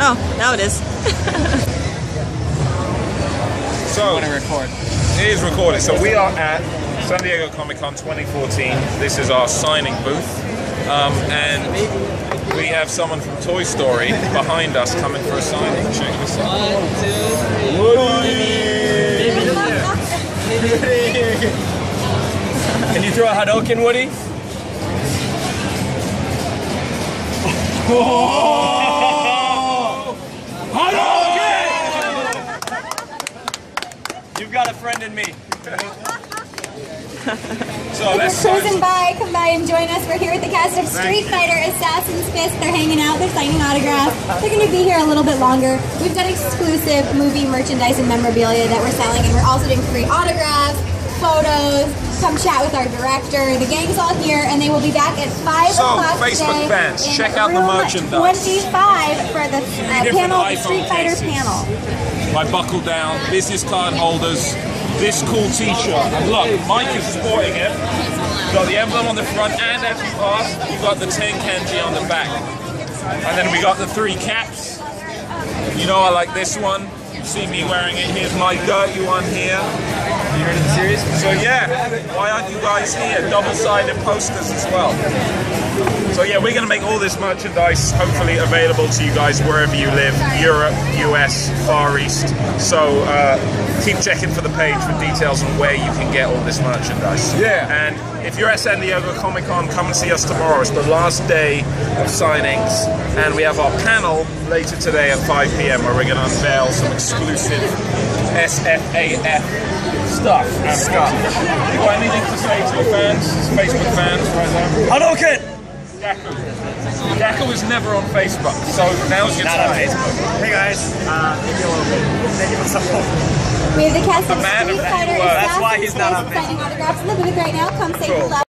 Oh, now it is. So, I want to record. It is recorded. So we are at San Diego Comic Con 2014. This is our signing booth. And we have someone from Toy Story behind us coming for a signing. Check this out. 1, 2, 3. Woody! Can you throw a Hadouken, Woody? Oh! Hadouken! You've got a friend in me. So if you're cruising by, come by and join us. We're here with the cast of Street Fighter Assassin's Fist. They're hanging out, they're signing autographs. They're going to be here a little bit longer. We've done exclusive movie merchandise and memorabilia that we're selling, and we're also doing free autographs, photos. Come chat with our director. The gang's all here, and they will be back at 5 o'clock today. So, Facebook fans, check out the merchandise. 25 for the panel, the Street Fighter panel. My buckle down, business card holders. This cool t-shirt, and look, Mike is sporting it. You've got the emblem on the front, and as you pass, you've got the 10 kanji on the back. And then we got the 3 caps. You know I like this one. You see me wearing it. Here's my dirty one here. You heard of the series? So yeah, why aren't you guys here? Double-sided posters as well. So yeah, we're going to make all this merchandise hopefully available to you guys wherever you live, Europe, US, Far East. So keep checking for the page for details on where you can get all this merchandise. Yeah. And if you're at San Diego Comic Con, come and see us tomorrow. It's the last day of signings. And we have our panel later today at 5 p.m. where we're going to unveil some exclusive SFAF stuff. You got anything to say to your fans, Facebook fans right now? Hadouken! Daco was never on Facebook, so now's your time. Hey guys, maybe a little bit. Thank you for support. We have the cast of Street Fighter. That's why he's not on Facebook. Signing autographs in the booth right now. Come say hello.